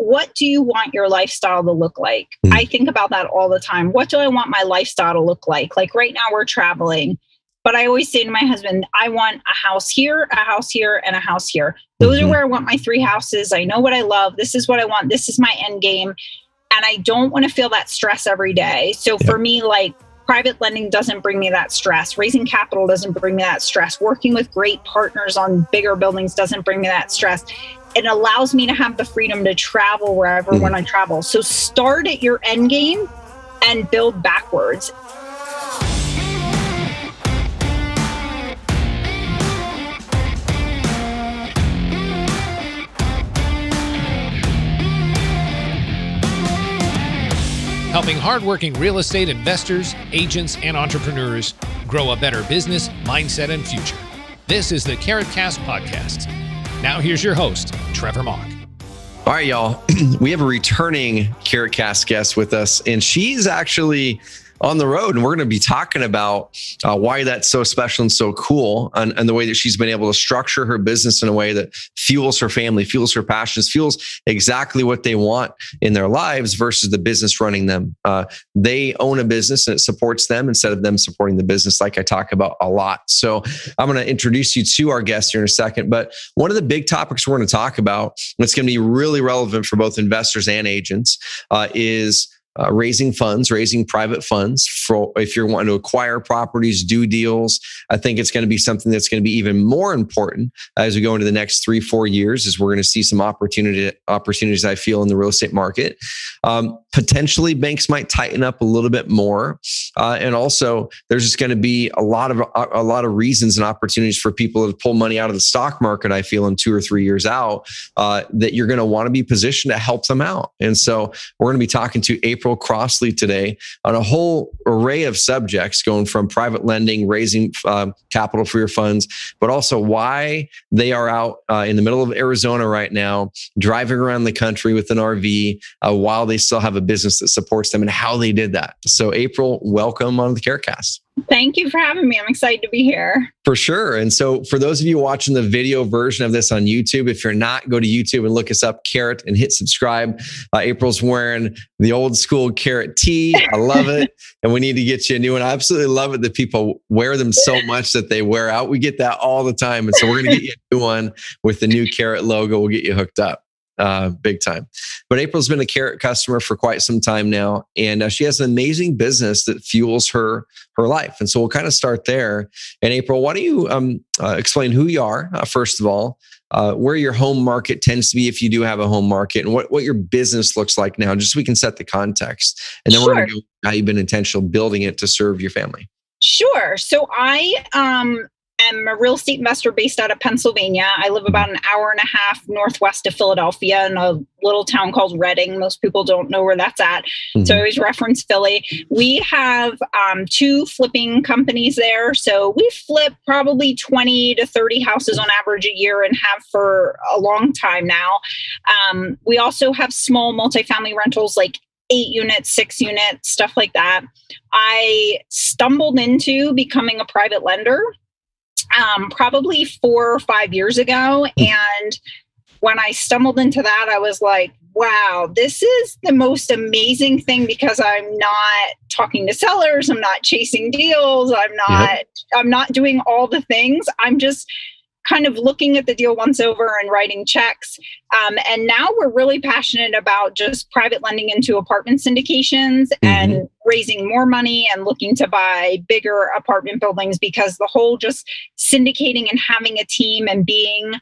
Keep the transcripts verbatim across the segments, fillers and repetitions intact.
what do you want your lifestyle to look like? Mm. I think about that all the time. What do I want my lifestyle to look like? Like right now we're traveling, but I always say to my husband, I want a house here, a house here, and a house here. Those mm-hmm. are where I want my three houses. I know what I love. This is what I want. This is my end game. And I don't want to feel that stress every day. So yeah. for me, like private lending doesn't bring me that stress. Raising capital doesn't bring me that stress. Working with great partners on bigger buildings doesn't bring me that stress. It allows me to have the freedom to travel wherever mm. when I travel. So start at your end game and build backwards. Helping hardworking real estate investors, agents, and entrepreneurs grow a better business, mindset, and future. This is the Carrot Cast Podcast. Now here's your host, Trevor Mauch. All right, y'all. We have a returning Carrot Cast guest with us, and she's actually on the road, and we're going to be talking about uh, why that's so special and so cool, and, and the way that she's been able to structure her business in a way that fuels her family, fuels her passions, fuels exactly what they want in their lives versus the business running them. Uh, they own a business and it supports them instead of them supporting the business, like I talk about a lot. So I'm going to introduce you to our guest here in a second, but one of the big topics we're going to talk about, that's going to be really relevant for both investors and agents, uh, is Uh, raising funds, raising private funds for if you're wanting to acquire properties, do deals. I think it's going to be something that's going to be even more important as we go into the next three, four years, is we're going to see some opportunity opportunities, I feel, in the real estate market. Um, potentially, banks might tighten up a little bit more. Uh, and also, there's just going to be a lot of a, a lot of reasons and opportunities for people to pull money out of the stock market, I feel, in two or three years out, uh, that you're going to want to be positioned to help them out. And so we're going to be talking to April Crossley today on a whole array of subjects, going from private lending, raising um, capital for your funds, but also why they are out uh, in the middle of Arizona right now, driving around the country with an R V uh, while they still have a business that supports them, and how they did that. So April, welcome on the CareCast. Thank you for having me. I'm excited to be here. For sure. And so for those of you watching the video version of this on YouTube, if you're not, go to YouTube and look us up, Carrot, and hit subscribe. Uh, April's wearing the old school Carrot tee. I love it. And we need to get you a new one. I absolutely love it that people wear them so much that they wear out. We get that all the time. And so we're going to get you a new one with the new Carrot logo. We'll get you hooked up. Uh, big time. But April's been a Carrot customer for quite some time now. And uh, she has an amazing business that fuels her her life. And so we'll kind of start there. And April, why don't you um, uh, explain who you are, uh, first of all, uh, where your home market tends to be if you do have a home market, and what, what your business looks like now, just so we can set the context. And then sure. we're going to go how you've been intentional building it to serve your family. Sure. So I... um. I'm a real estate investor based out of Pennsylvania. I live about an hour and a half northwest of Philadelphia in a little town called Reading. Most people don't know where that's at. Mm-hmm. So I always reference Philly. We have um, two flipping companies there. So we flip probably twenty to thirty houses on average a year, and have for a long time now. Um, we also have small multifamily rentals, like eight units, six units, stuff like that. I stumbled into becoming a private lender Um, probably four or five years ago. And when I stumbled into that, I was like, wow, this is the most amazing thing, because I'm not talking to sellers. I'm not chasing deals. I'm not, yep. I'm not doing all the things. I'm just kind of looking at the deal once over and writing checks. Um, and now we're really passionate about just private lending into apartment syndications mm-hmm. and raising more money and looking to buy bigger apartment buildings, because the whole just syndicating and having a team and being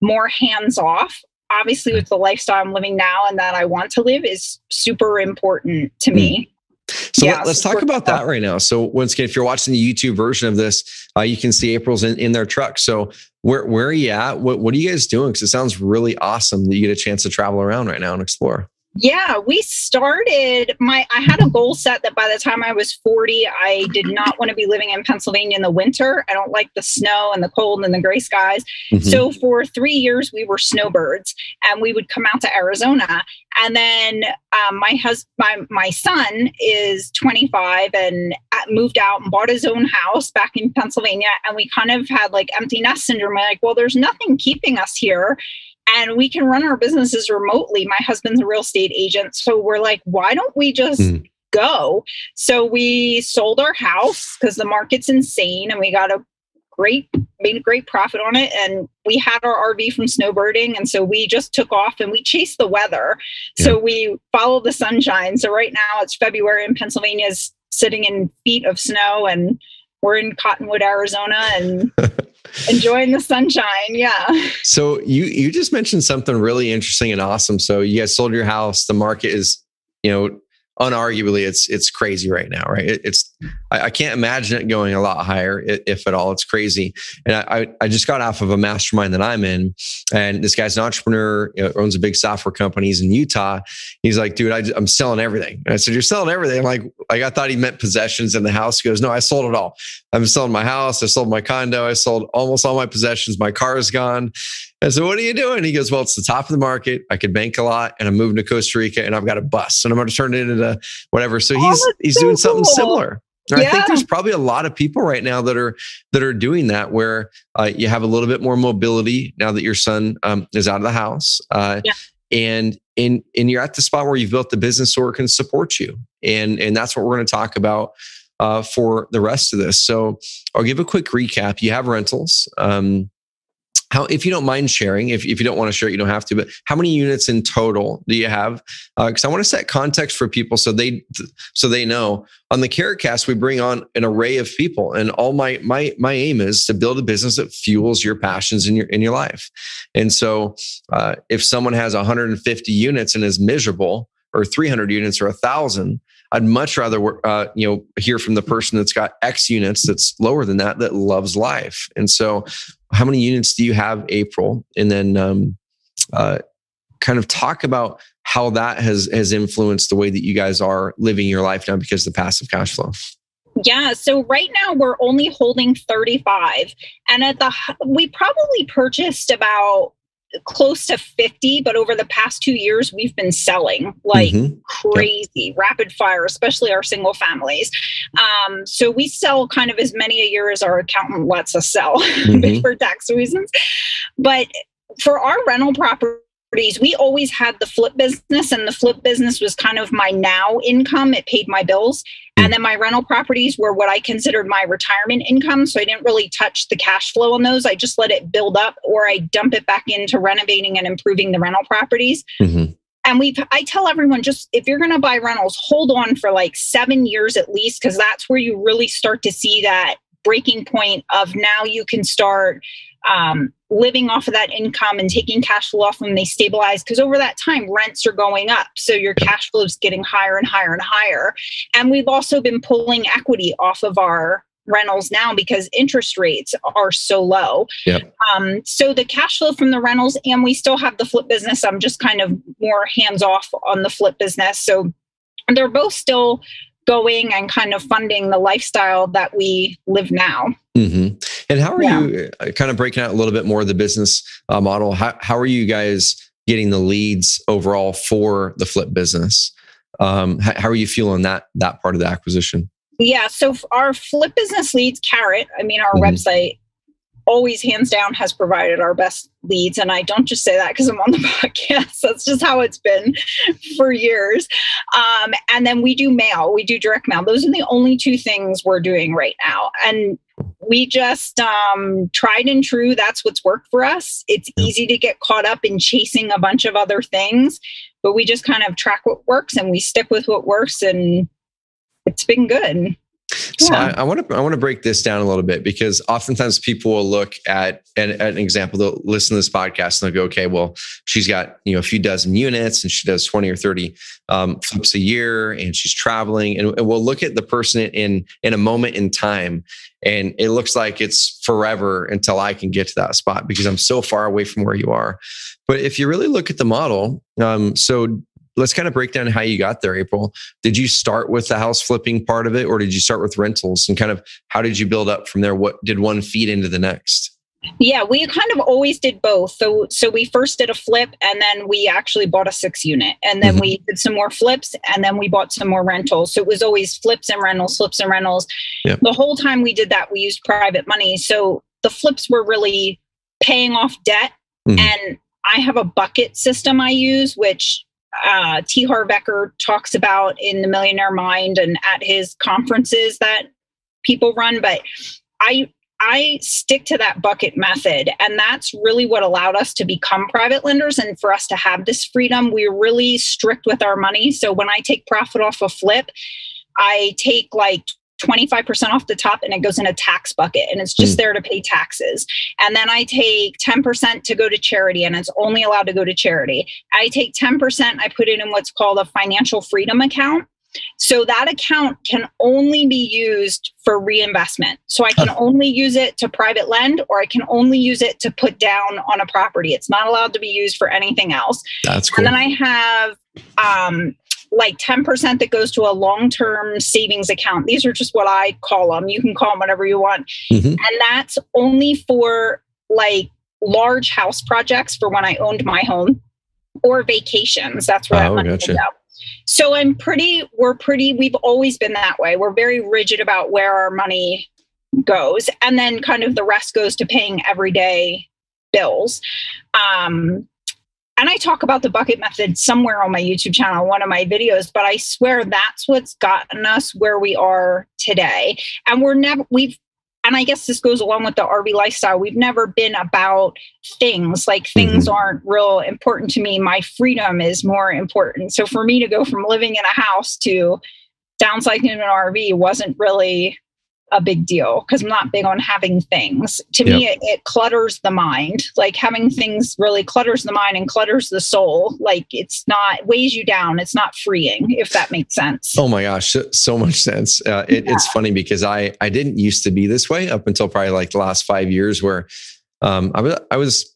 more hands-off, obviously with the lifestyle I'm living now and that I want to live, is super important to mm-hmm. me. So yeah, let's talk about that right now. So once again, if you're watching the YouTube version of this, uh, you can see April's in, in their truck. So where, where are you at? What, what are you guys doing? Because it sounds really awesome that you get a chance to travel around right now and explore. Yeah, we started, my, I had a goal set that by the time I was forty, I did not want to be living in Pennsylvania in the winter. I don't like the snow and the cold and the gray skies. Mm-hmm. So for three years, we were snowbirds, and we would come out to Arizona. And then um, my husband, my, my son is twenty-five and moved out and bought his own house back in Pennsylvania. And we kind of had like empty nest syndrome. We're like, well, there's nothing keeping us here. and we can run our businesses remotely. My husband's a real estate agent. So we're like, why don't we just mm. go? So we sold our house because the market's insane, and we got a great, made a great profit on it. And we had our R V from snowbirding. And so we just took off and we chased the weather. Yeah. So we followed the sunshine. So right now it's February and Pennsylvania is sitting in feet of snow, and we're in Cottonwood, Arizona, and enjoying the sunshine. Yeah. So you, you just mentioned something really interesting and awesome. So you guys sold your house. The market is, you know, unarguably it's, it's crazy right now, right? It, it's, I, I can't imagine it going a lot higher, if at all. It's crazy. And I, I just got off of a mastermind that I'm in, and this guy's an entrepreneur, you know, owns a big software company. He's in Utah. He's like, dude, I, I'm selling everything. And I said, you're selling everything? I'm like, like, I thought he meant possessions in the house. He goes, no, I sold it all. I'm selling my house. I sold my condo. I sold almost all my possessions. My car is gone. I said, what are you doing? He goes, well, it's the top of the market. I could bank a lot, and I'm moving to Costa Rica, and I've got a bus, and I'm going to turn it into whatever. So oh, he's he's so doing something cool. similar. Yeah. I think there's probably a lot of people right now that are that are doing that, where uh, you have a little bit more mobility now that your son um, is out of the house, uh, yeah. and and and you're at the spot where you've built the business or it can support you, and and that's what we're going to talk about uh, for the rest of this. So I'll give a quick recap. You have rentals. Um, How, if you don't mind sharing, if, if you don't want to share, you don't have to, but how many units in total do you have? Uh, Cause I want to set context for people. So they, so they know on the Carrot Cast, we bring on an array of people, and all my, my, my aim is to build a business that fuels your passions in your, in your life. And so uh, if someone has one hundred fifty units and is miserable, or three hundred units, or a thousand, I'd much rather, uh, you know, hear from the person that's got X units, that's lower than that, that loves life. And so how many units do you have, April? And then um, uh, kind of talk about how that has, has influenced the way that you guys are living your life now because of the passive cash flow. Yeah. So right now we're only holding thirty-five, and at the, we probably purchased about close to fifty, but over the past two years, we've been selling like mm-hmm. crazy, yep. rapid fire, especially our single families. Um, so we sell kind of as many a year as our accountant lets us sell mm-hmm. for tax reasons. But for our rental property, we always had the flip business, and the flip business was kind of my now income. It paid my bills. And then my rental properties were what I considered my retirement income. So I didn't really touch the cash flow on those. I just let it build up, or I dump it back into renovating and improving the rental properties. Mm-hmm. And we, I tell everyone, just if you're going to buy rentals, hold on for like seven years at least, because that's where you really start to see that breaking point of now you can start um, living off of that income and taking cash flow off when they stabilize. Because over that time, rents are going up. So your cash flow is getting higher and higher and higher. And we've also been pulling equity off of our rentals now because interest rates are so low. Yep. Um, so the cash flow from the rentals, and we still have the flip business. I'm just kind of more hands off on the flip business. So they're both still going and kind of funding the lifestyle that we live now. Mm-hmm. And how are yeah. you kind of breaking out a little bit more of the business uh, model? How how are you guys getting the leads overall for the flip business? Um, how, how are you feeling that that part of the acquisition? Yeah, so our flip business leads, Carrot, I mean, our mm-hmm. website always hands down has provided our best leads. And I don't just say that because I'm on the podcast. That's just how it's been for years. Um, and then we do mail, we do direct mail. Those are the only two things we're doing right now. And we just um, tried and true. That's what's worked for us. It's easy to get caught up in chasing a bunch of other things, but we just kind of track what works and we stick with what works, and it's been good. So yeah. I want to I want to break this down a little bit, because oftentimes people will look at, at, at an example, they'll listen to this podcast and they'll go, okay, well, she's got, you know, a few dozen units and she does twenty or thirty um, flips a year and she's traveling. And, and we'll look at the person in in a moment in time, and it looks like it's forever until I can get to that spot because I'm so far away from where you are. But if you really look at the model, um, so let's kind of break down how you got there, April. Did you start with the house flipping part of it, or did you start with rentals, and kind of how did you build up from there? What did one feed into the next? Yeah, we kind of always did both. So, so we first did a flip, and then we actually bought a six unit, and then mm-hmm. we did some more flips, and then we bought some more rentals. So it was always flips and rentals, flips and rentals. Yep. The whole time we did that, we used private money. So the flips were really paying off debt mm-hmm. and I have a bucket system I use, which uh, T. Harv Eker talks about in The Millionaire Mind and at his conferences that people run. But I I stick to that bucket method. And that's really what allowed us to become private lenders and for us to have this freedom. We're really strict with our money. So when I take profit off a flip, I take like twenty-five percent off the top and it goes in a tax bucket and it's just mm. there to pay taxes. And then I take ten percent to go to charity and it's only allowed to go to charity. I take ten percent, I put it in what's called a financial freedom account. So that account can only be used for reinvestment. So I can only use it to private lend, or I can only use it to put down on a property. It's not allowed to be used for anything else. That's cool. And then I have um, like ten percent that goes to a long-term savings account. These are just what I call them. You can call them whatever you want. Mm-hmm. And that's only for like large house projects for when I owned my home, or vacations. That's where oh, that money gotcha. goes out. So I'm pretty, we're pretty, we've always been that way. We're very rigid about where our money goes. And then kind of the rest goes to paying everyday bills. Um, and I talk about the bucket method somewhere on my YouTube channel, one of my videos, but I swear that's what's gotten us where we are today. And we're never, we've, and I guess this goes along with the R V lifestyle. We've never been about things. Like things mm-hmm. aren't real important to me. My freedom is more important. So for me to go from living in a house to downsizing in an R V wasn't really a big deal because I'm not big on having things. To yep. me, it, it clutters the mind. Like having things really clutters the mind and clutters the soul. Like it's not, weighs you down. It's not freeing, if that makes sense. Oh my gosh. So, so much sense. Uh, it, yeah. It's funny because I, I didn't used to be this way up until probably like the last five years where um, I was, I was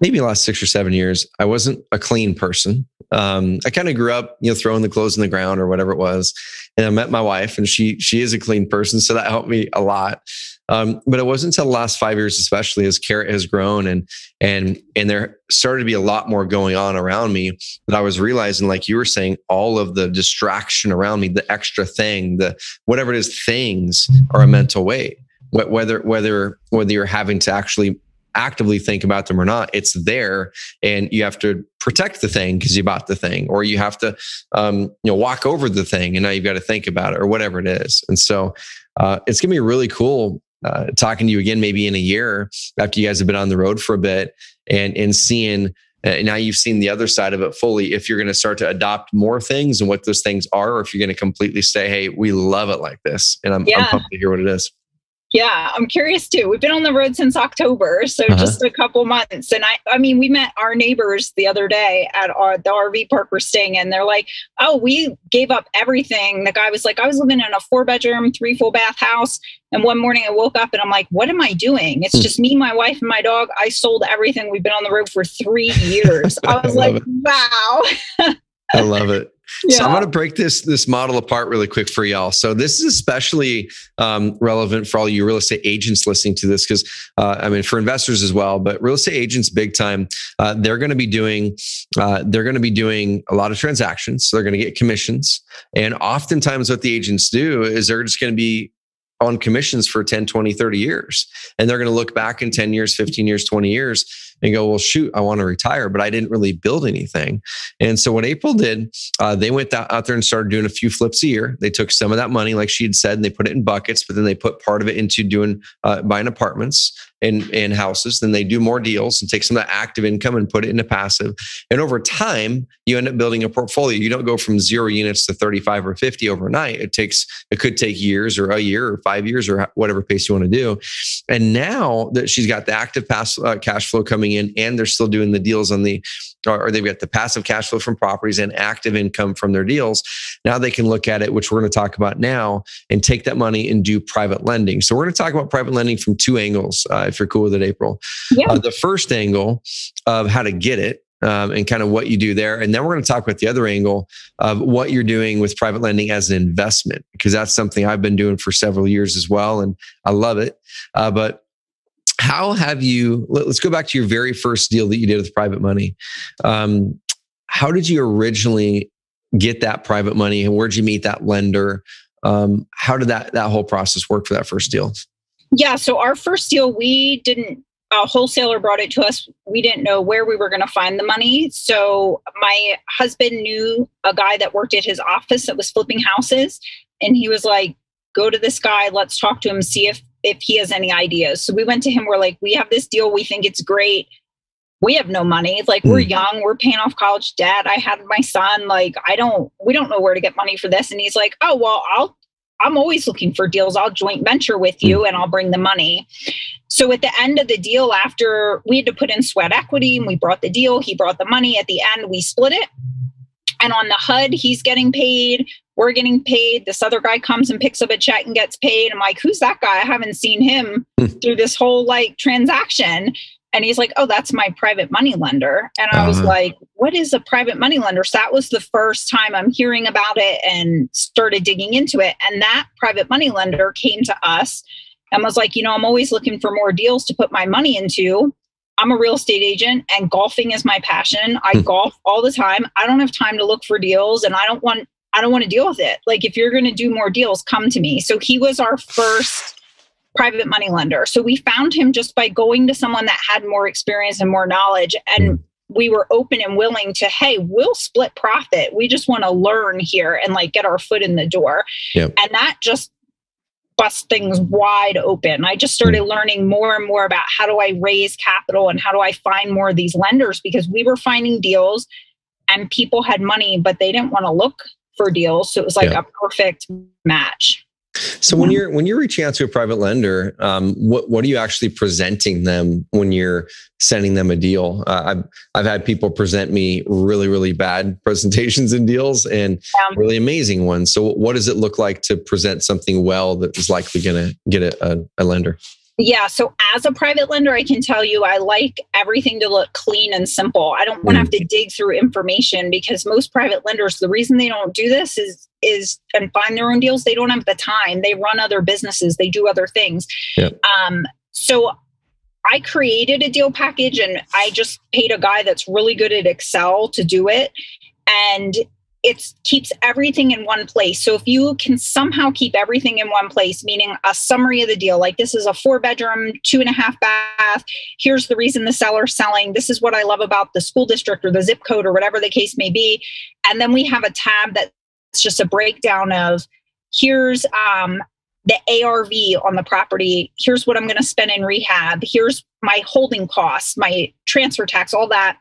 maybe the last six or seven years, I wasn't a clean person. Um, I kind of grew up, you know, throwing the clothes on the ground or whatever it was. And I met my wife and she, she is a clean person. So that helped me a lot. Um, but it wasn't until the last five years, especially as Carrot has grown and, and, and there started to be a lot more going on around me that I was realizing, like you were saying, all of the distraction around me, the extra thing, the, whatever it is, things are a mental weight, whether, whether, whether you're having to actually actively think about them or not, it's there, and you have to protect the thing because you bought the thing, or you have to, um, you know, walk over the thing, and now you've got to think about it or whatever it is. And so, uh, it's gonna be really cool uh, talking to you again, maybe in a year after you guys have been on the road for a bit, and and seeing uh, now you've seen the other side of it fully. If you're going to start to adopt more things and what those things are, or if you're going to completely say, "Hey, we love it like this," and I'm, yeah. I'm pumped to hear what it is. Yeah, I'm curious too. We've been on the road since October, so uh-huh. just a couple months. And I, I mean, we met our neighbors the other day at our, the R V park we're staying in. They're like, "Oh, we gave up everything." The guy was like, "I was living in a four bedroom, three full bath house. And one morning I woke up and I'm like, what am I doing? It's just me, my wife, and my dog. I sold everything. We've been on the road for three years. I was I like, it. wow. I love it. Yeah. So I'm going to break this, this model apart really quick for y'all. So this is especially um, relevant for all you real estate agents listening to this, because uh, I mean, for investors as well, but real estate agents big time, uh, they're going to be doing, uh, they're going to be doing a lot of transactions. So they're going to get commissions. And oftentimes what the agents do is they're just going to be on commissions for ten, twenty, thirty years. And they're going to look back in ten years, fifteen years, twenty years and go, well, shoot, I want to retire, but I didn't really build anything. And so what April did, uh, they went out there and started doing a few flips a year. They took some of that money, like she had said, and they put it in buckets, but then they put part of it into doing, uh, buying apartments and, and houses. Then they do more deals and take some of that active income and put it into passive. And over time, you end up building a portfolio. You don't go from zero units to thirty-five or fifty overnight. It takes, it could take years or a year or five years or whatever pace you want to do. And now that she's got the active pass, uh, cash flow coming in, and they're still doing the deals on the, or they've got the passive cash flow from properties and active income from their deals. Now they can look at it, which we're going to talk about now, and take that money and do private lending. So we're going to talk about private lending from two angles, uh, if you're cool with it, April. Yeah. Uh, the first angle of how to get it, um, and kind of what you do there. And then we're going to talk about the other angle of what you're doing with private lending as an investment, because that's something I've been doing for several years as well. And I love it. Uh, but How have you, let's go back to your very first deal that you did with private money. Um, how did you originally get that private money, and where'd you meet that lender? Um, how did that, that whole process work for that first deal? Yeah. So our first deal, we didn't a wholesaler brought it to us. We didn't know where we were going to find the money. So my husband knew a guy that worked at his office that was flipping houses. And he was like, go to this guy. Let's talk to him, see if, if he has any ideas. So we went to him. We're like, we have this deal. We think it's great. We have no money. Like, we're young, we're paying off college debt. I had my son, like, I don't, we don't know where to get money for this. And he's like, oh, well, I'll, I'm always looking for deals. I'll joint venture with you and I'll bring the money. So at the end of the deal, after we had to put in sweat equity and we brought the deal, he brought the money. At the end, we split it. And on the H U D, he's getting paid. We're getting paid. This other guy comes and picks up a check and gets paid. I'm like, who's that guy? I haven't seen him through this whole like transaction. And he's like, oh, that's my private money lender. And I was uh-huh. like, what is a private money lender? So that was the first time I'm hearing about it and started digging into it. And that private money lender came to us and was like, you know, I'm always looking for more deals to put my money into. I'm a real estate agent and golfing is my passion. I mm. golf all the time. I don't have time to look for deals and I don't want, I don't want to deal with it. Like, if you're going to do more deals, come to me. So he was our first private money lender. So we found him just by going to someone that had more experience and more knowledge. And we were open and willing to, hey, we'll split profit. We just want to learn here and like get our foot in the door. Yep. And that just bust things wide open. I just started learning more and more about how do I raise capital and how do I find more of these lenders, because we were finding deals and people had money, but they didn't want to look for deals. So it was like yeah. a perfect match. So when you're when you're reaching out to a private lender, um, what what are you actually presenting them when you're sending them a deal? Uh, I've I've had people present me really really bad presentations and deals, and um, really amazing ones. So what does it look like to present something well that is likely going to get a, a, a lender? Yeah. So as a private lender, I can tell you, I like everything to look clean and simple. I don't want to have to dig through information, because most private lenders, the reason they don't do this is, is and find their own deals, they don't have the time. They run other businesses. They do other things. Yep. Um, so I created a deal package and I just paid a guy that's really good at Excel to do it. And it keeps everything in one place. So if you can somehow keep everything in one place, meaning a summary of the deal, like this is a four bedroom, two and a half bath. Here's the reason the seller's selling. This is what I love about the school district or the zip code or whatever the case may be. And then we have a tab that's just a breakdown of here's um, the A R V on the property. Here's what I'm going to spend in rehab. Here's my holding costs, my transfer tax, all that.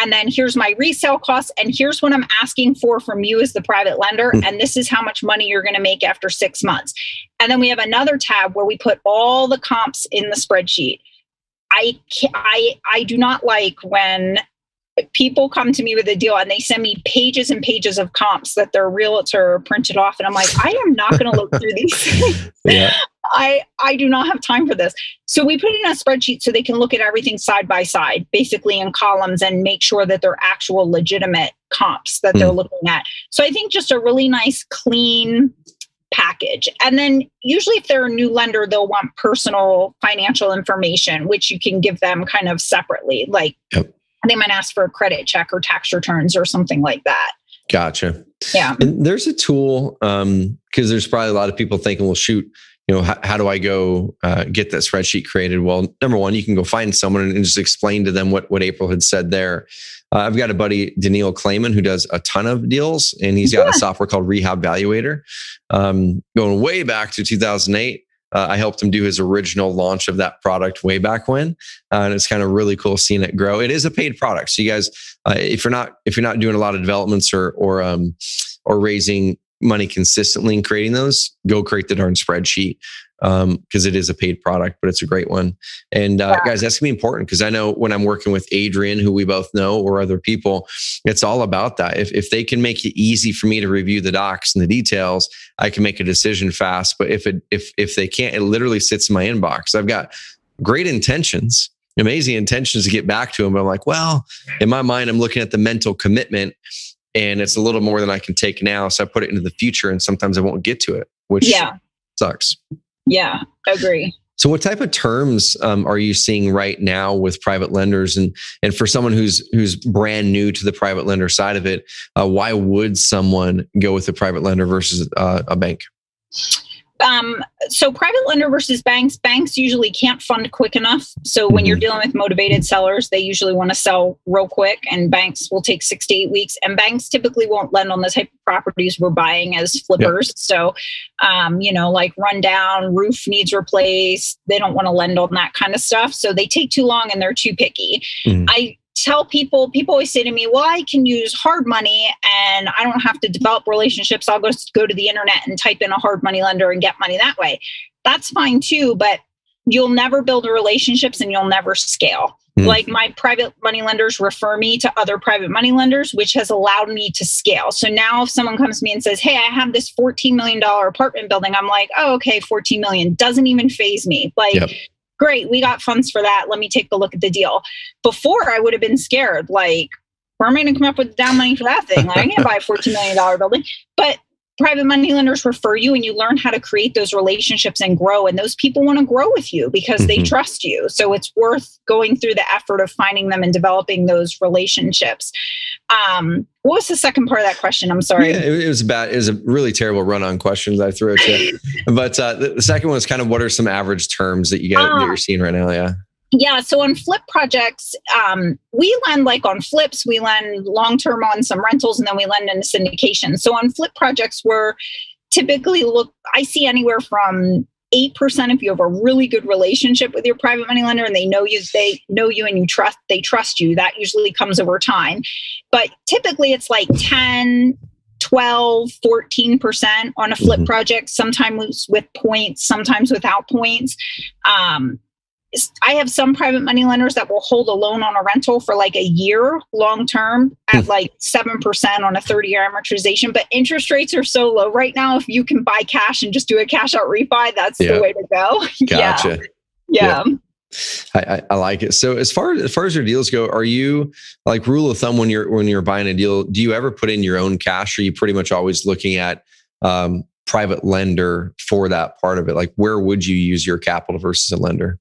And then here's my resale costs. And here's what I'm asking for from you as the private lender. And this is how much money you're going to make after six months. And then we have another tab where we put all the comps in the spreadsheet. I, I, I do not like when people come to me with a deal and they send me pages and pages of comps that their realtor printed off. And I'm like, I am not going to look through these. yeah. I, I do not have time for this. So we put in a spreadsheet so they can look at everything side by side, basically in columns, and make sure that they're actual legitimate comps that mm. they're looking at. So I think just a really nice, clean package. And then usually if they're a new lender, they'll want personal financial information, which you can give them kind of separately. Like yep. they might ask for a credit check or tax returns or something like that. Gotcha. Yeah. And there's a tool, um, because there's probably a lot of people thinking, well, shoot, you know, how, how do I go uh, get that spreadsheet created? Well, number one, you can go find someone and just explain to them what, what April had said there. Uh, I've got a buddy, Daniil Clayman, who does a ton of deals, and he's got yeah. a software called Rehab Valuator. Um, going way back to two thousand eight, uh, I helped him do his original launch of that product way back when. Uh, and it's kind of really cool seeing it grow. It is a paid product. So you guys, uh, if you're not, if you're not doing a lot of developments or, or, um, or raising money consistently and creating those, go create the darn spreadsheet. Um, cause it is a paid product, but it's a great one. And uh, yeah. guys, that's gonna be important. Cause I know when I'm working with Adrian, who we both know, or other people, it's all about that. If, if they can make it easy for me to review the docs and the details, I can make a decision fast. But if it, if, if they can't, it literally sits in my inbox. I've got great intentions, amazing intentions to get back to them. But I'm like, well, in my mind, I'm looking at the mental commitment, and it's a little more than I can take now. So I put it into the future, and sometimes I won't get to it, which yeah. sucks. Yeah, I agree. So what type of terms um, are you seeing right now with private lenders? And and for someone who's who's brand new to the private lender side of it, uh, why would someone go with a private lender versus uh, a bank? Um, so private lender versus banks, banks usually can't fund quick enough. So when you're dealing with motivated sellers, they usually want to sell real quick, and banks will take six to eight weeks. And banks typically won't lend on the type of properties we're buying as flippers. Yep. So, um, you know, like rundown, roof needs replaced. They don't want to lend on that kind of stuff. So they take too long and they're too picky. Mm. I tell people, people always say to me, well, I can use hard money and I don't have to develop relationships. I'll go, go to the internet and type in a hard money lender and get money that way. That's fine too, but you'll never build relationships and you'll never scale. Mm. Like my private money lenders refer me to other private money lenders, which has allowed me to scale. So now if someone comes to me and says, hey, I have this fourteen million dollars apartment building, I'm like, oh, okay, fourteen million doesn't even phase me. Like, yep. Great, we got funds for that. Let me take a look at the deal. Before, I would have been scared. Like, where am I going to come up with the down money for that thing? Like, I can't buy a fourteen million dollars building. But private money lenders refer you, and you learn how to create those relationships and grow. And those people want to grow with you because they mm-hmm. trust you. So it's worth going through the effort of finding them and developing those relationships. Um, what was the second part of that question? I'm sorry. Yeah, it was about, it was a really terrible run on questions I threw at you. But uh, the, the second one is kind of, what are some average terms that you get, uh, that you're seeing right now? Yeah. Yeah. So on flip projects, um, we lend like on flips, we lend long-term on some rentals, and then we lend in syndication. So on flip projects, we're typically look, I see anywhere from eight percent if you have a really good relationship with your private money lender and they know you, they know you and you trust, they trust you. That usually comes over time, but typically it's like ten, twelve, fourteen percent on a flip mm-hmm. project, sometimes with points, sometimes without points. Um, I have some private money lenders that will hold a loan on a rental for like a year long term at like seven percent on a thirty year amortization, but interest rates are so low right now. If you can buy cash and just do a cash out refi, that's yeah. the way to go. Gotcha. Yeah. Yeah. yeah. I, I like it. So as far as, as far as your deals go, are you, like, rule of thumb when you're, when you're buying a deal, do you ever put in your own cash? Or are you pretty much always looking at, um, private lender for that part of it? Like, where would you use your capital versus a lender?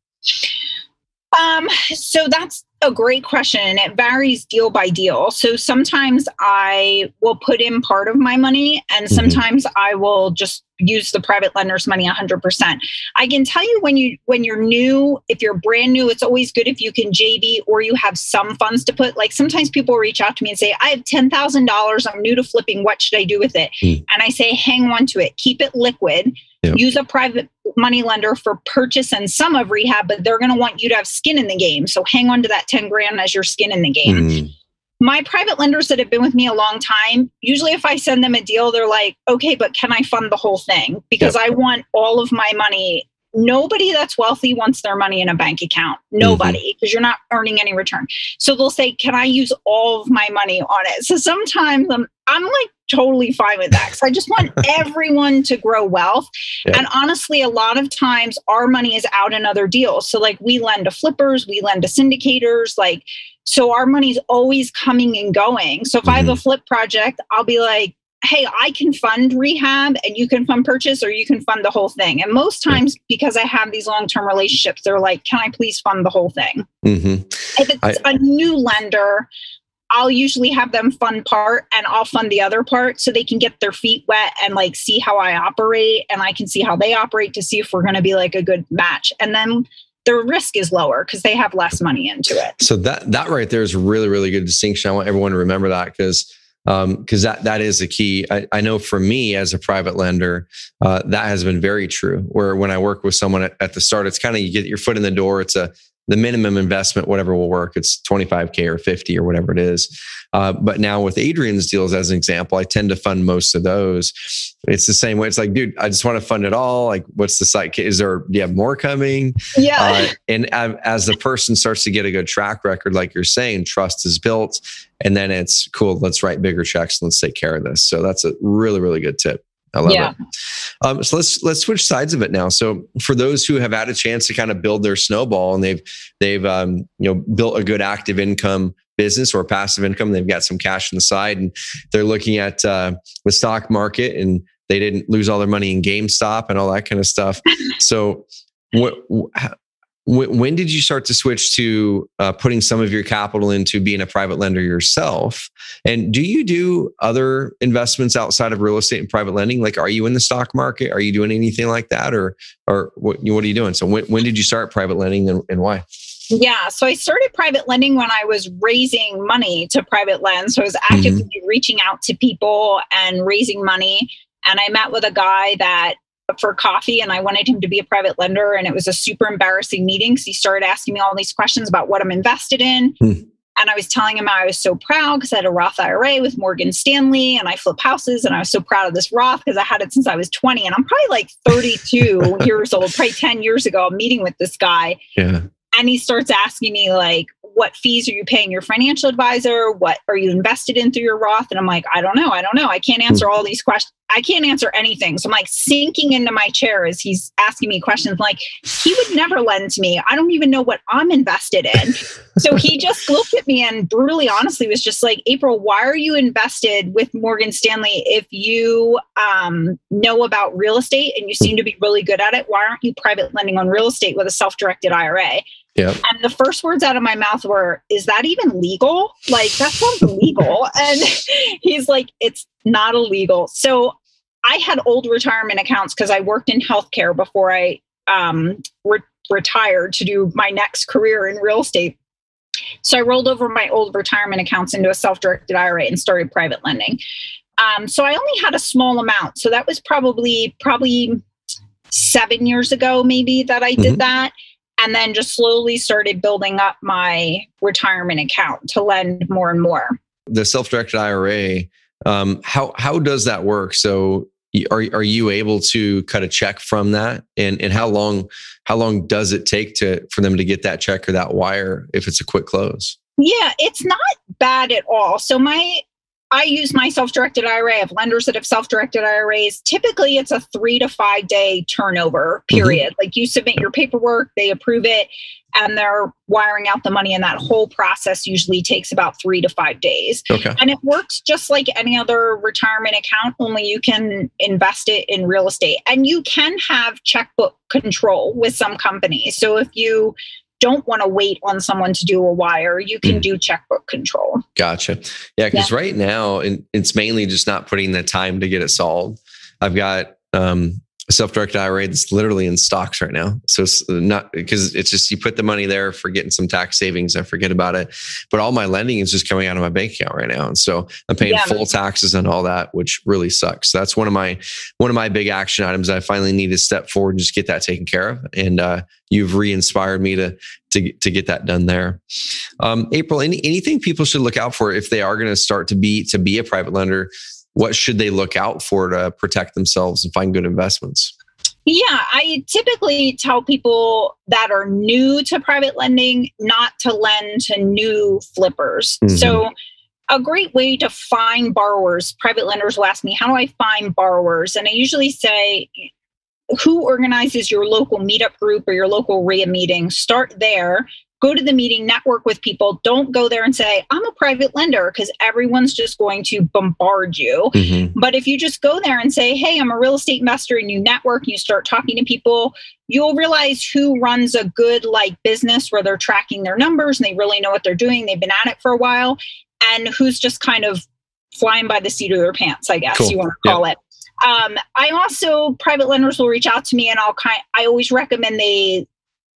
Um, so that's a great question, and it varies deal by deal. So sometimes I will put in part of my money, and sometimes mm-hmm. I will just use the private lender's money one hundred percent. I can tell you when you, when you're new, if you're brand new, it's always good if you can J V or you have some funds to put. Like, sometimes people reach out to me and say, I have ten thousand dollars. I'm new to flipping. What should I do with it? Mm. And I say, hang on to it, keep it liquid, yep. use a private money lender for purchase and some of rehab, but they're going to want you to have skin in the game. So hang on to that ten grand as your skin in the game. Mm. My private lenders that have been with me a long time, usually if I send them a deal, they're like, okay, but can I fund the whole thing? Because yep. I want all of my money. Nobody that's wealthy wants their money in a bank account. Nobody, because mm-hmm. you're not earning any return. So they'll say, can I use all of my money on it? So sometimes I'm, I'm like totally fine with that, because I just want everyone to grow wealth. Yep. And honestly, a lot of times our money is out in other deals. So, like, we lend to flippers, we lend to syndicators, like, so our money's always coming and going. So if mm-hmm. I have a flip project, I'll be like, hey, I can fund rehab and you can fund purchase, or you can fund the whole thing. And most times, because I have these long-term relationships, they're like, can I please fund the whole thing? Mm-hmm. If it's I, a new lender, I'll usually have them fund part and I'll fund the other part, so they can get their feet wet and, like, see how I operate, and I can see how they operate to see if we're going to be like a good match. And then their risk is lower because they have less money into it. So that, that right there is really, really good distinction. I want everyone to remember that, because Um, cause that, that is the key. I, I know for me as a private lender, uh, that has been very true, where when I work with someone at, at the start, it's kind of, you get your foot in the door. It's a, the minimum investment, whatever will work. It's twenty-five K or fifty or whatever it is. Uh, but now with Adrian's deals, as an example, I tend to fund most of those. It's the same way. It's like, dude, I just want to fund it all. Like, what's the site? Is there, do you have more coming? Yeah. Uh, and as the person starts to get a good track record, like you're saying, trust is built, and then it's cool. Let's write bigger checks. And let's take care of this. So that's a really, really good tip. I love yeah. it. Um, so let's, let's switch sides of it now. So for those who have had a chance to kind of build their snowball, and they've, they've, um, you know, built a good active income business or passive income, they've got some cash on the side, and they're looking at, uh, the stock market, and they didn't lose all their money in GameStop and all that kind of stuff. So what, When, when did you start to switch to uh, putting some of your capital into being a private lender yourself? And do you do other investments outside of real estate and private lending? Like, are you in the stock market? Are you doing anything like that? Or, or what, what are you doing? So when, when did you start private lending and, and why? Yeah. So I started private lending when I was raising money to private lend. So I was actively mm-hmm. reaching out to people and raising money. And I met with a guy that for coffee and I wanted him to be a private lender. And it was a super embarrassing meeting because he started asking me all these questions about what I'm invested in. Mm-hmm. And I was telling him I was so proud because I had a Roth I R A with Morgan Stanley and I flip houses. And I was so proud of this Roth because I had it since I was twenty. And I'm probably like thirty-two years old, probably ten years ago, I'm meeting with this guy. Yeah. And he starts asking me like, what fees are you paying your financial advisor? What are you invested in through your Roth? And I'm like, I don't know. I don't know. I can't answer all these questions. I can't answer anything. So I'm like sinking into my chair as he's asking me questions like, he would never lend to me. I don't even know what I'm invested in. So he just looked at me and brutally, honestly, was just like, April, why are you invested with Morgan Stanley? If you um, know about real estate and you seem to be really good at it, why aren't you private lending on real estate with a self-directed I R A? Yep. And the first words out of my mouth were, is that even legal? Like, that sounds illegal. And he's like, it's not illegal. So I had old retirement accounts because I worked in healthcare before I um, re- retired to do my next career in real estate. So I rolled over my old retirement accounts into a self-directed I R A and started private lending. Um, so I only had a small amount. So that was probably, probably seven years ago, maybe, that I did mm-hmm. that. And then just slowly started building up my retirement account to lend more and more. The self-directed I R A, um, how how does that work? So are are you able to cut a check from that? And and how long how long does it take to for them to get that check or that wire if it's a quick close? Yeah, it's not bad at all. So my I use my self-directed I R A. I have lenders that have self-directed I R As. Typically, it's a three to five day turnover period. Mm-hmm. Like you submit your paperwork, they approve it, and they're wiring out the money. And that whole process usually takes about three to five days. Okay. And it works just like any other retirement account, only you can invest it in real estate. And you can have checkbook control with some companies. So if you don't want to wait on someone to do a wire, you can do checkbook control. Gotcha. Yeah. Because yeah. right now it's mainly just not putting the time to get it solved. I've got um, a self-directed I R A that's literally in stocks right now. So it's not because it's just, you put the money there for getting some tax savings. I forget about it, but all my lending is just coming out of my bank account right now. And so I'm paying yeah. full taxes on all that, which really sucks. So that's one of my, one of my big action items. I finally need to step forward and just get that taken care of. And, uh, you've re-inspired me to, to, to get that done there. Um, April, any, anything people should look out for if they are going to start to be, to be a private lender, what should they look out for to protect themselves and find good investments? Yeah, I typically tell people that are new to private lending not to lend to new flippers. Mm-hmm. So a great way to find borrowers, private lenders will ask me, how do I find borrowers? And I usually say, who organizes your local meetup group or your local R E I A meeting? Start there, go to the meeting, network with people. Don't go there and say, I'm a private lender, because everyone's just going to bombard you. Mm-hmm. But if you just go there and say, hey, I'm a real estate investor, and you network, and you start talking to people, you'll realize who runs a good like business where they're tracking their numbers and they really know what they're doing. They've been at it for a while, and who's just kind of flying by the seat of their pants, I guess cool. you want to call yeah. it. Um, I also, private lenders will reach out to me and I'll kind, I always recommend they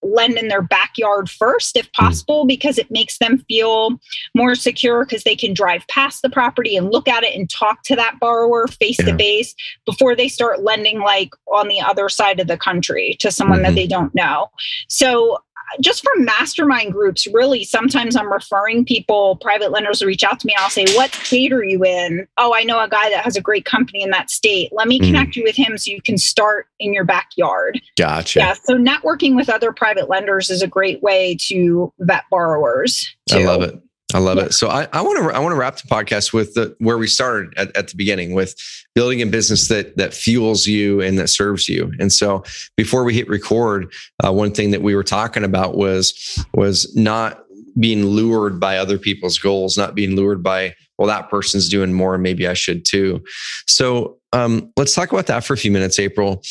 lend in their backyard first if possible, because it makes them feel more secure because they can drive past the property and look at it and talk to that borrower face to face before they start lending like on the other side of the country to someone mm-hmm. that they don't know. So just from mastermind groups, really, sometimes I'm referring people, private lenders will reach out to me and I'll say, what state are you in? Oh, I know a guy that has a great company in that state. Let me connect mm. you with him so you can start in your backyard. Gotcha. Yeah. So networking with other private lenders is a great way to vet borrowers too. I love it. I love yeah. it. So I want to I want to wrap the podcast with the, where we started at, at the beginning, with building a business that that fuels you and that serves you. And so before we hit record, uh, one thing that we were talking about was was not being lured by other people's goals, not being lured by, well, that person's doing more, maybe I should too. So um, let's talk about that for a few minutes, April.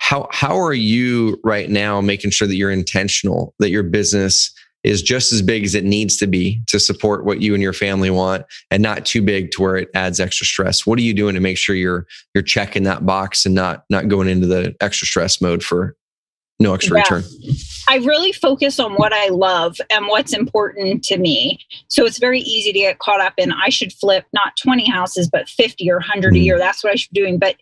How how are you right now making sure that you're intentional, that your business is just as big as it needs to be to support what you and your family want, and not too big to where it adds extra stress? What are you doing to make sure you're you're checking that box and not not going into the extra stress mode for no extra yeah. return? I really focus on what I love and what's important to me. So it's very easy to get caught up in, I should flip not twenty houses, but fifty or one hundred mm. a year. That's what I should be doing. But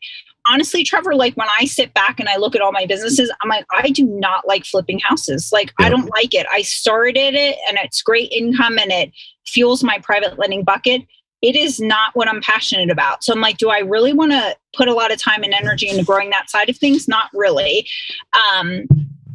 honestly, Trevor, like when I sit back and I look at all my businesses, I'm like, I do not like flipping houses. Like, yeah. I don't like it. I started it and it's great income and it fuels my private lending bucket. It is not what I'm passionate about. So I'm like, do I really want to put a lot of time and energy into growing that side of things? Not really. Um,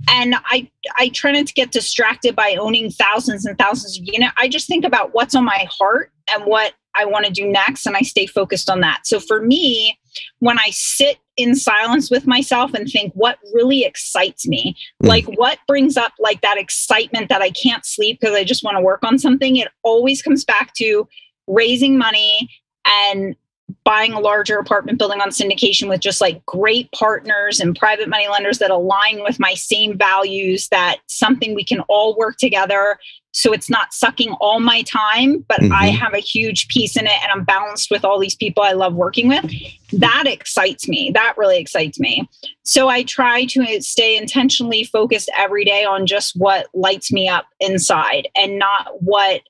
and I, I try not to get distracted by owning thousands and thousands of units. I just think about what's on my heart and what I want to do next, and I stay focused on that. So for me, when I sit in silence with myself and think what really excites me, mm. like what brings up like that excitement that I can't sleep because I just want to work on something, it always comes back to raising money and buying a larger apartment building on syndication with just like great partners and private money lenders that align with my same values, that something we can all work together. So it's not sucking all my time, but mm-hmm. I have a huge piece in it and I'm balanced with all these people I love working with. That excites me. That really excites me. So I try to stay intentionally focused every day on just what lights me up inside, and not what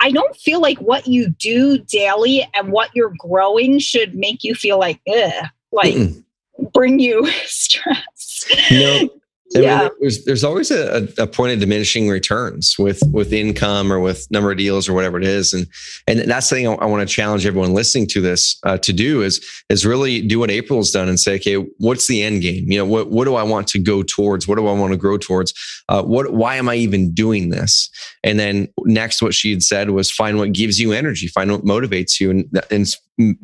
I don't feel like what you do daily and what you're growing should make you feel like, ugh, like Mm-mm. bring you stress. No, yeah. I mean, there's, there's always a, a point of diminishing returns with, with income or with number of deals or whatever it is. And, and that's the thing I, I want to challenge everyone listening to this uh, to do is, is really do what April's done and say, okay, what's the end game? You know, what, what do I want to go towards? What do I want to grow towards? Uh, what, why am I even doing this? And then next, what she had said was find what gives you energy, find what motivates you, and, and,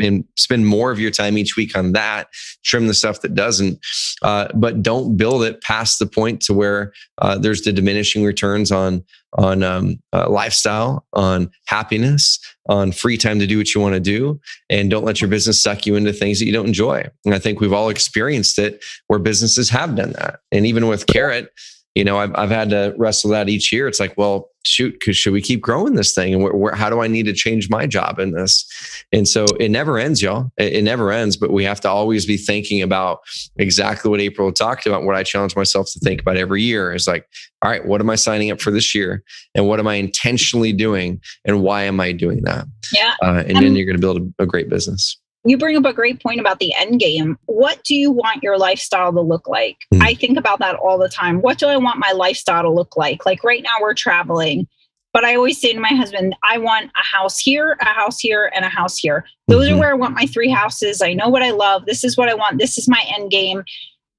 and spend more of your time each week on that, trim the stuff that doesn't, uh, but don't build it past the point to where uh, there's the diminishing returns on on um, uh, lifestyle, on happiness, on free time to do what you want to do. And don't let your business suck you into things that you don't enjoy. And I think we've all experienced it where businesses have done that. And even with Carrot, you know, I've I've had to wrestle that each year. It's like, well, shoot, cause should we keep growing this thing? And where, where, how do I need to change my job in this? And so it never ends, y'all. It, it never ends, but we have to always be thinking about exactly what April talked about. What I challenge myself to think about every year is like, all right, what am I signing up for this year? And what am I intentionally doing? And why am I doing that? Yeah. Uh, and um, then you're going to build a, a great business. You bring up a great point about the end game. What do you want your lifestyle to look like? Mm-hmm. I think about that all the time. What do I want my lifestyle to look like? Like right now we're traveling, but I always say to my husband, I want a house here, a house here, and a house here. Those mm-hmm. are where I want my three houses. I know what I love. This is what I want. This is my end game.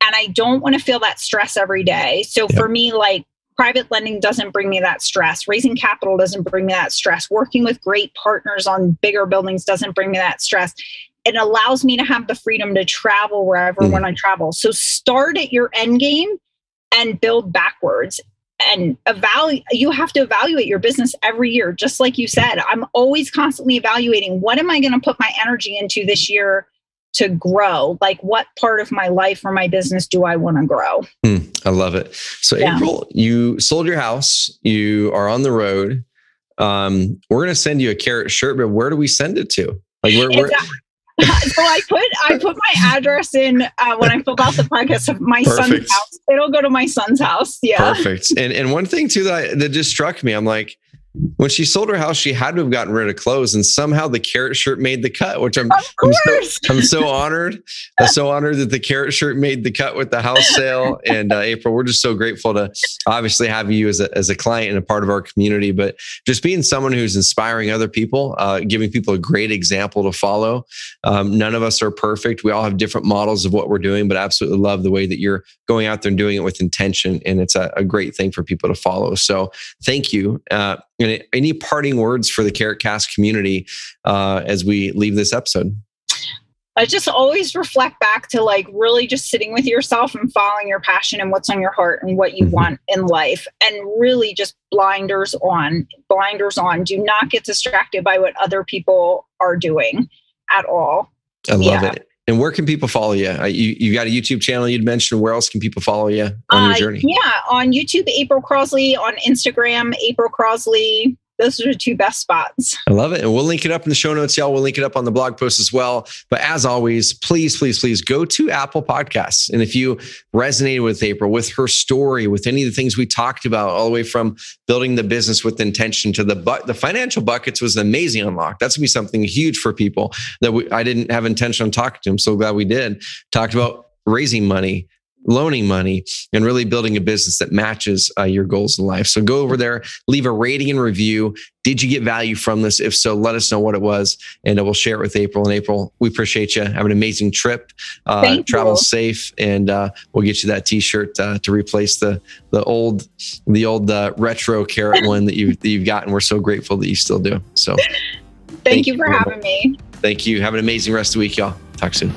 And I don't want to feel that stress every day. So yep. for me, like, private lending doesn't bring me that stress. Raising capital doesn't bring me that stress. Working with great partners on bigger buildings doesn't bring me that stress. It allows me to have the freedom to travel wherever mm. when I travel. So start at your end game and build backwards. And evaluate. You have to evaluate your business every year, just like you said. I'm always constantly evaluating, what am I going to put my energy into this year to grow? Like, what part of my life or my business do I want to grow? Mm, I love it. So yeah. April, you sold your house. You are on the road. Um, we're going to send you a Carrot shirt, but where do we send it to? Like, where? where- So I put I put my address in uh, when I filled out the podcast of my Perfect. son's house. It'll go to my son's house. Yeah. Perfect. And and one thing too that I, that just struck me, I'm like, when she sold her house, she had to have gotten rid of clothes, and somehow the Carrot shirt made the cut, which I'm I'm so, I'm so honored. I'm so honored that the Carrot shirt made the cut with the house sale. And uh, April, we're just so grateful to obviously have you as a, as a client and a part of our community, but just being someone who's inspiring other people, uh, giving people a great example to follow. Um, none of us are perfect. We all have different models of what we're doing, but I absolutely love the way that you're going out there and doing it with intention. And it's a, a great thing for people to follow. So thank you. Uh, And any parting words for the Carrot Cast community uh, as we leave this episode? I just always reflect back to like really just sitting with yourself and following your passion and what's on your heart and what you mm-hmm. want in life, and really just blinders on, blinders on. Do not get distracted by what other people are doing at all. I love yeah. it. And where can people follow you? You you got a YouTube channel you'd mentioned. Where else can people follow you on your journey? Uh, yeah, on YouTube, April Crossley. On Instagram, April Crossley. Those are the two best spots. I love it. And we'll link it up in the show notes, y'all. We'll link it up on the blog post as well. But as always, please, please, please go to Apple Podcasts. And if you resonated with April, with her story, with any of the things we talked about, all the way from building the business with intention to the bu- the financial buckets was an amazing unlock. That's going to be something huge for people that we, I didn't have intention on talking to them. So glad we did. Talked about raising money, loaning money, and really building a business that matches uh, your goals in life. So go over there, leave a rating and review. Did you get value from this? If so, let us know what it was, and we'll share it with April. And April, we appreciate you. Have an amazing trip. Uh, Thank travel you. safe, and uh, we'll get you that T-shirt uh, to replace the the old the old uh, retro Carrot one that you that you've gotten. We're so grateful that you still do. So, thank, thank you for having me. Thank you. Have an amazing rest of the week, y'all. Talk soon.